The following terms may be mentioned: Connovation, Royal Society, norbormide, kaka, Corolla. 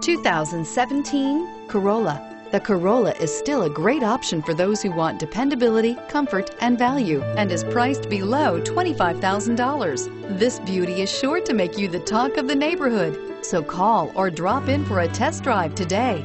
2017 Corolla. The Corolla is still a great option for those who want dependability, comfort, and value, and is priced below $25,000. This beauty is sure to make you the talk of the neighborhood, so call or drop in for a test drive today.